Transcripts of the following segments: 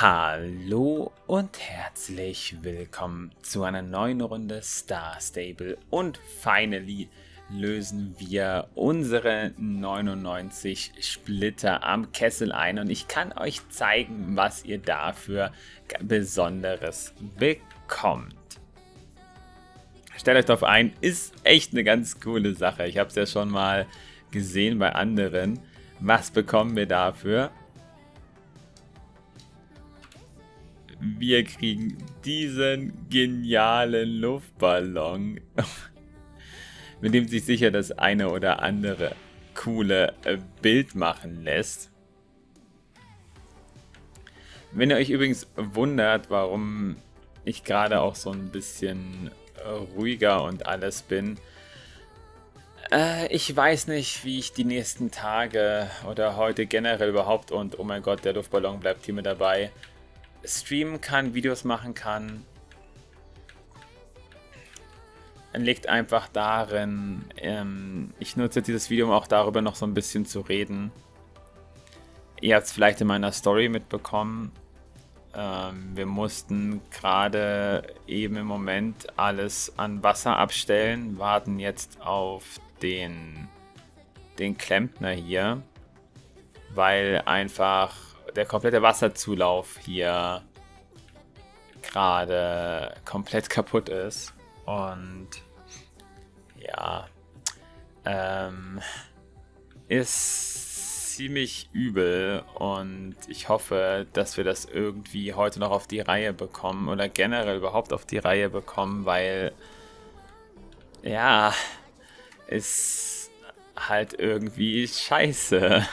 Hallo und herzlich willkommen zu einer neuen Runde Star Stable und finally lösen wir unsere 99 Splitter am Kessel ein und ich kann euch zeigen, was ihr dafür Besonderes bekommt. Stellt euch darauf ein, ist echt eine ganz coole Sache. Ich habe es ja schon mal gesehen bei anderen. Was bekommen wir dafür? Wir kriegen diesen genialen Luftballon, mit dem sich sicher das eine oder andere coole Bild machen lässt. Wenn ihr euch übrigens wundert, warum ich gerade auch so ein bisschen ruhiger und alles bin, ich weiß nicht, wie ich die nächsten Tage oder heute generell überhaupt und oh mein Gott, der Luftballon bleibt hier mit dabei, streamen kann, Videos machen kann. Liegt einfach darin, ich nutze jetzt dieses Video, um auch darüber noch so ein bisschen zu reden. Ihr habt es vielleicht in meiner Story mitbekommen. Wir mussten gerade eben im Moment alles an Wasser abstellen, warten jetzt auf den Klempner hier, weil einfach der komplette Wasserzulauf hier gerade komplett kaputt ist. Und ja, ist ziemlich übel und ich hoffe, dass wir das irgendwie heute noch auf die Reihe bekommen oder generell überhaupt auf die Reihe bekommen, weil ja, ist halt irgendwie scheiße.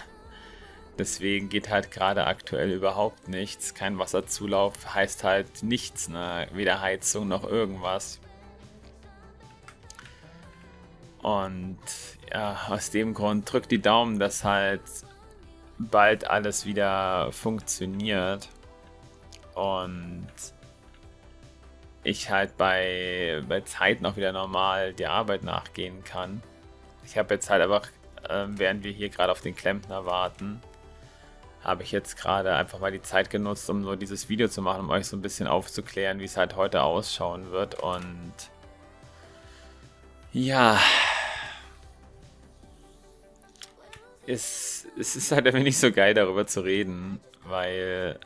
Deswegen geht halt gerade aktuell überhaupt nichts. Kein Wasserzulauf heißt halt nichts, ne? Weder Heizung noch irgendwas. Und ja, aus dem Grund drückt die Daumen, dass halt bald alles wieder funktioniert. Und ich halt bei Zeiten auch wieder normal der Arbeit nachgehen kann. Ich habe jetzt halt einfach, während wir hier gerade auf den Klempner warten, habe ich jetzt gerade einfach mal die Zeit genutzt, um so dieses Video zu machen, um euch so ein bisschen aufzuklären, wie es halt heute ausschauen wird. Und ja, es ist halt einfach nicht so geil, darüber zu reden, weil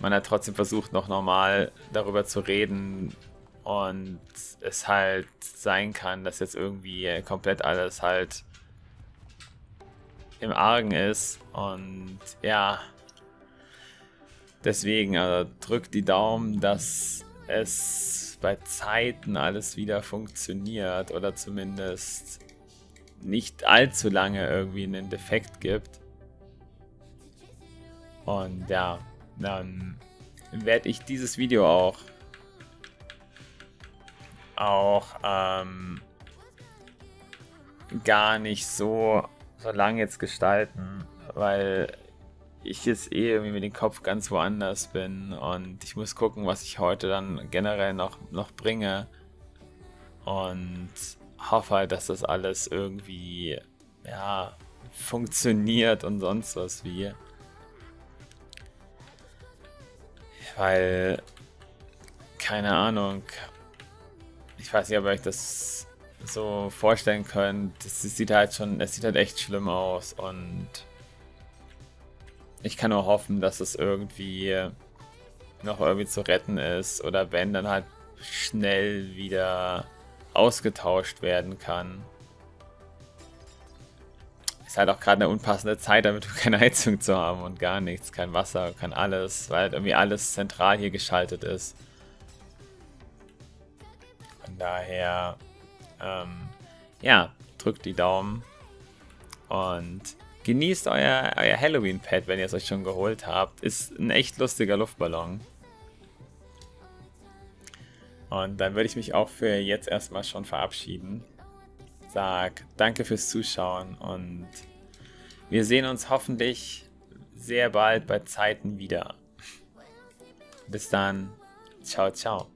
man halt trotzdem versucht, noch normal darüber zu reden und es halt sein kann, dass jetzt irgendwie komplett alles halt im Argen ist und ja, deswegen also drückt die Daumen, dass es bei Zeiten alles wieder funktioniert oder zumindest nicht allzu lange irgendwie einen Defekt gibt. Und ja, dann werde ich dieses Video auch gar nicht so lange jetzt gestalten, weil ich jetzt irgendwie mit dem Kopf ganz woanders bin und ich muss gucken, was ich heute dann generell noch bringe und hoffe halt, dass das alles irgendwie ja, funktioniert und sonst was wie. Weil, keine Ahnung, ich weiß nicht, ob euch das so vorstellen könnt, es sieht halt echt schlimm aus und ich kann nur hoffen, dass es irgendwie noch irgendwie zu retten ist oder wenn, dann halt schnell wieder ausgetauscht werden kann. Ist halt auch gerade eine unpassende Zeit, damit wir keine Heizung zu haben und gar nichts, kein Wasser, kein alles, weil halt irgendwie alles zentral hier geschaltet ist. Von daher ja, drückt die Daumen und genießt euer Halloween-Pad, wenn ihr es euch schon geholt habt. Ist ein echt lustiger Luftballon. Und dann würde ich mich auch für jetzt erstmal schon verabschieden. Sag danke fürs Zuschauen und wir sehen uns hoffentlich sehr bald bei Zeiten wieder. Bis dann. Ciao, ciao.